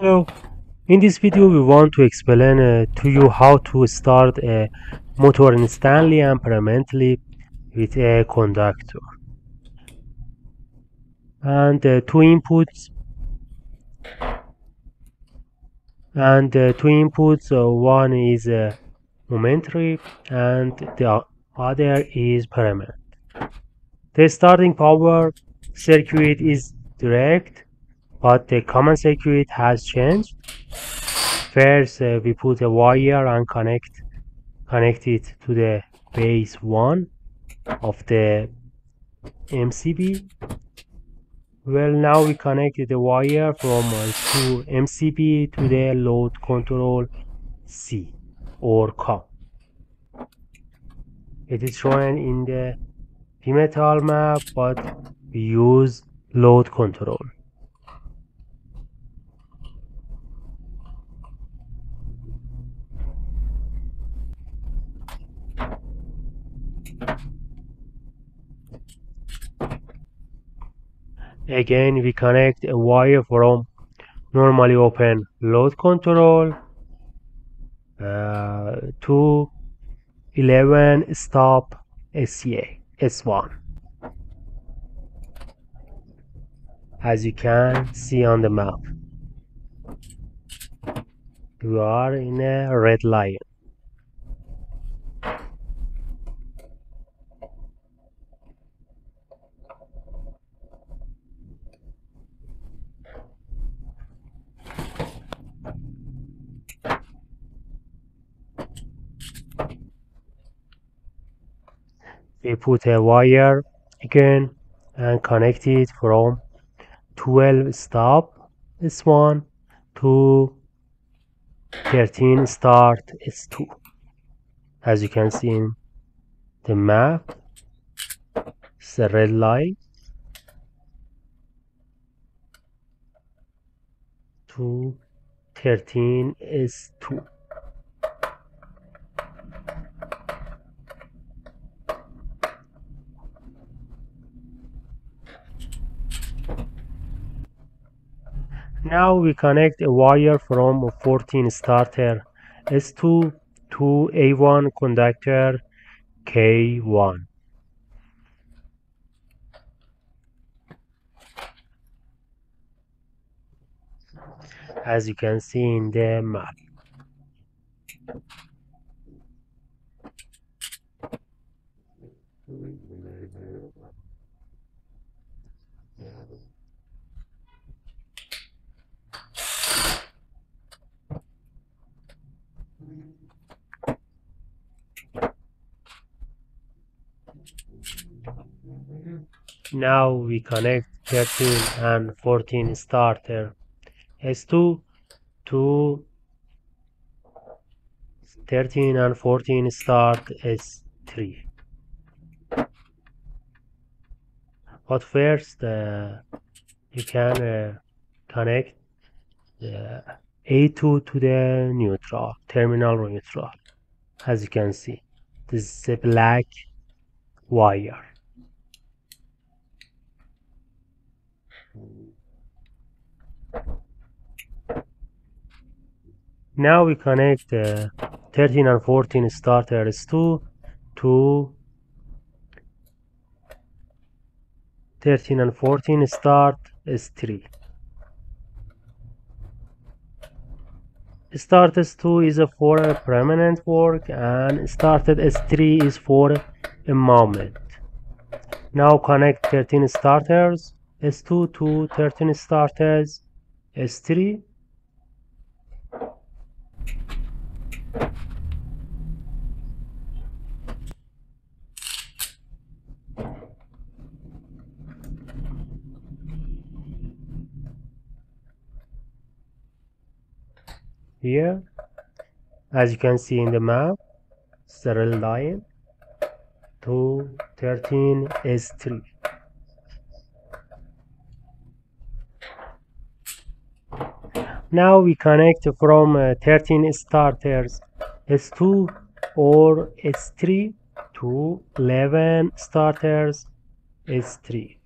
Hello, in this video we want to explain to you how to start a motor instantly and permanently with a conductor and two inputs, one is momentary and the other is permanent. The starting power circuit is direct, but the common circuit has changed. First we put a wire and connect it to the base 1 of the MCB. Well, now we connected the wire from 2 MCB to the load control C or COM. It is shown in the P-metal map, but we use load control. Again we connect a wire from normally open load control to 11 stop S1, as you can see on the map. You are in a red line. We put a wire again and connect it from 12 stop S1 to 13 start S2, as you can see in the map. It's a red light to 13 S2. Now we connect a wire from 14 starter S2 to A1 conductor K1. As you can see in the map. Now we connect 13 and 14 starter S2 to 13 and 14 start S3. But first you can connect the A2 to the neutral, terminal neutral, as you can see. This is a black wire. Now we connect 13 and 14 starter S2 to 13 and 14 start S3. Start S2 is for a permanent work and started S3 is for a moment. Now connect 13 starters S2 to 13 starters S3. Here, as you can see in the map, it's a red line to 13 S3. Now we connect from 13 starters S2 or S3 to 11 starters S3.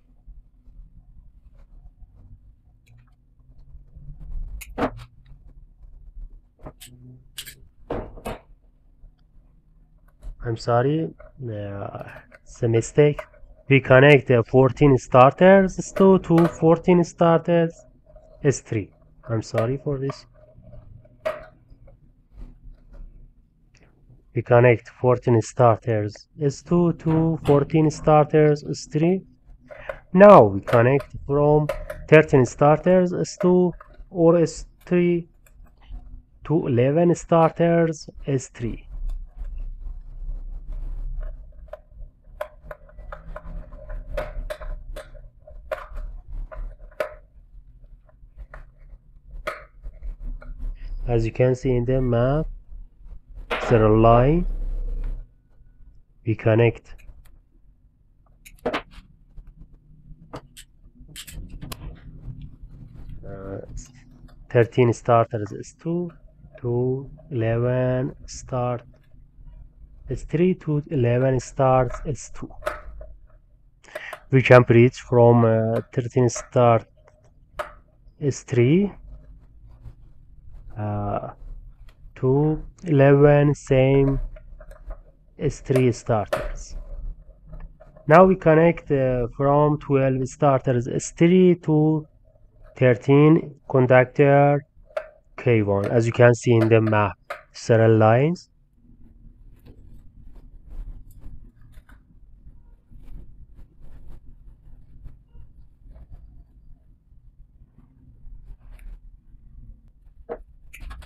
I'm sorry, it's a mistake. We connect 14 starters to 14 starters S3. I'm sorry for this. We connect 14 starters S2 to 14 starters S3. Now we connect from 13 starters S2 or S3 to 11 starters S3. As you can see in the map, serial line, we connect thirteen starters S2 to 11 start S3 to 11 starts S2. We can bridge from 13 start S3 to 11 same S3 starters. Now we connect from 12 starters S3 to 13 conductor K1. As you can see in the map, serial lines.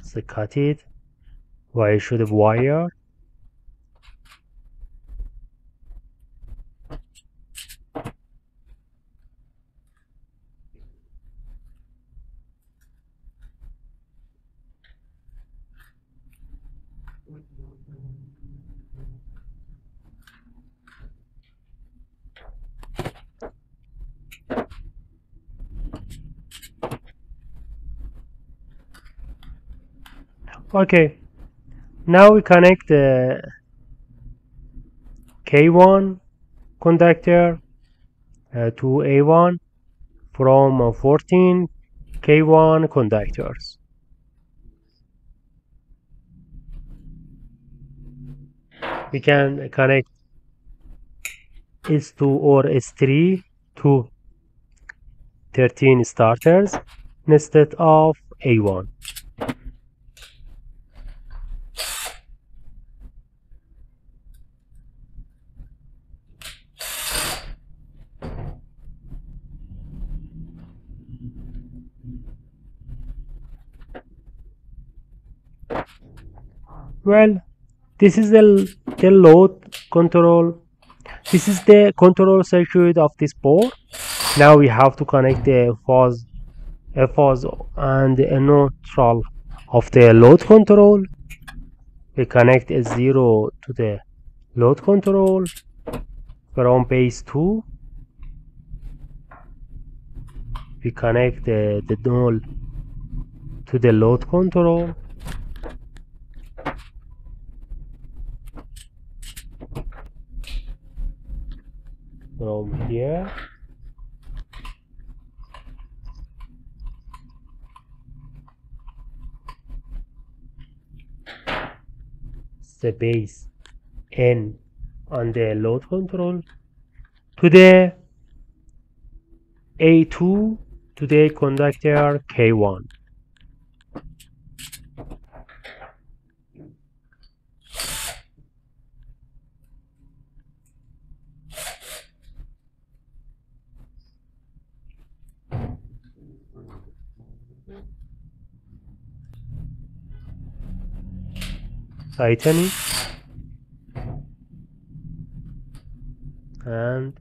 So cut it. Why should the wire? Okay, now we connect the K1 conductor to A1 from 14 K1 conductors. We can connect S2 or S3 to 13 starters instead of A1. Well, this is the load control. This is the control circuit of this board. Now we have to connect the fuzz and the neutral of the load control. We connect S0 to the load control from base 2. We connect the null to the load control. From here, the base N on the load control to the A2 to the conductor K1. Tightening and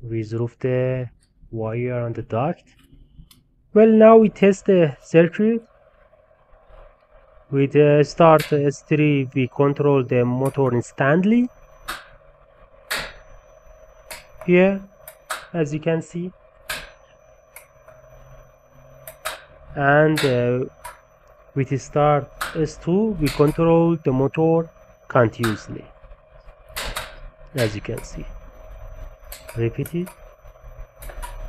resolve the wire on the duct. Well, now we test the circuit. With start S3, we control the motor instantly. Here, as you can see, and with start S2, we control the motor continuously, as you can see. Repeat it.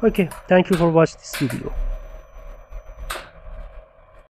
Okay, thank you for watching this video.